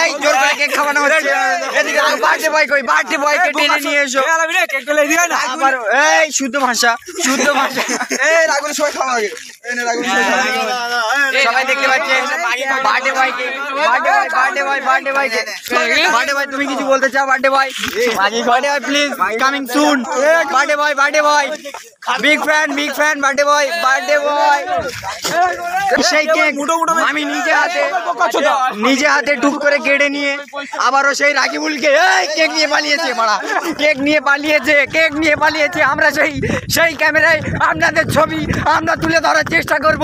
এই জোর করে কেক খাওয়ানো হচ্ছে। এদিকে বার্থডে বয় কই, বার্থডে বয়কে টেনে নিয়ে এসো। এই শুদ্ধ ভাষা, শুদ্ধ ভাষা। এই রাগুল সবাই খাওয়া আগে, এই না রাগুল সবাই সবাই দেখতে পাচ্ছেন বার্থডে বয়কে। বার্থডে বয়, বার্থডে বয়কে, বার্থডে বয় তুমি কিছু বলতে চাও? Birthday boy, birthday boy please coming soon. Birthday boy, birthday boy big fan, big fan birthday boy. Birthday boy সেই কেক আমি নিজে হাতে টুক করে কেটে নিয়ে আবারও সেই রাকিবুলকে এই কেক নিয়ে পালিয়েছে, মারা কেক নিয়ে পালিয়েছে, কেক নিয়ে পালিয়েছে। আমরা সেই ক্যামেরায় আপনাদের ছবি আমরা তুলে ধরার চেষ্টা করব।